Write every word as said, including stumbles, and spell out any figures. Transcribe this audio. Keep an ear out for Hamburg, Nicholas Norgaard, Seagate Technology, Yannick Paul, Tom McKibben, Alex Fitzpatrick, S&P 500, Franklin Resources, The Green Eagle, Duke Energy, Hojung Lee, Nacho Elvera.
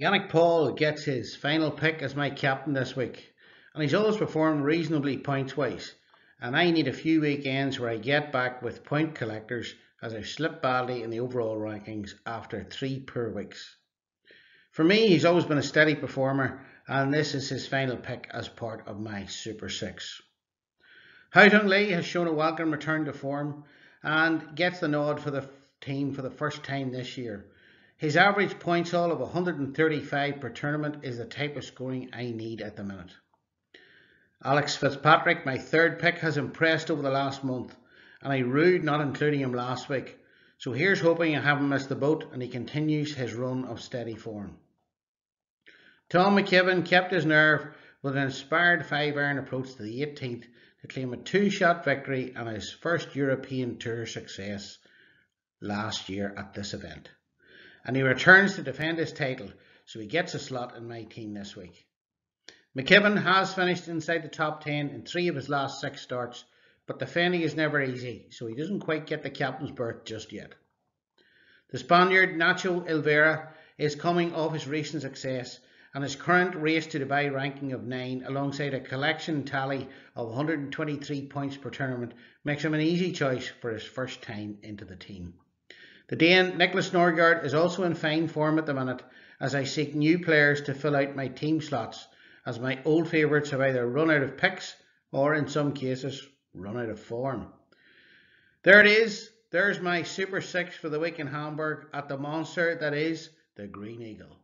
Yannick Paul gets his final pick as my captain this week, and he's always performed reasonably points-wise, and I need a few weekends where I get back with point collectors as I've slipped badly in the overall rankings after three poor weeks. For me, he's always been a steady performer, and this is his final pick as part of my Super six. Hojung Lee has shown a welcome return to form and gets the nod for the team for the first time this year. His average points haul of one hundred thirty-five per tournament is the type of scoring I need at the minute. Alex Fitzpatrick, my third pick, has impressed over the last month, and I rued not including him last week, so here's hoping I haven't missed the boat and he continues his run of steady form. Tom McKibben kept his nerve with an inspired five-iron approach to the eighteenth to claim a two-shot victory and his first European Tour success last year at this event. And he returns to defend his title, so he gets a slot in my team this week. McKibben has finished inside the top ten in three of his last six starts, but defending is never easy, so he doesn't quite get the captain's berth just yet. The Spaniard Nacho Elvera is coming off his recent success and his current race to Dubai ranking of nine alongside a collection tally of one hundred twenty-three points per tournament makes him an easy choice for his first time into the team. The Dane, Nicholas Norgaard, is also in fine form at the minute as I seek new players to fill out my team slots as my old favourites have either run out of picks or in some cases run out of form. There it is. There's my Super six for the week in Hamburg at the monster that is the Green Eagle.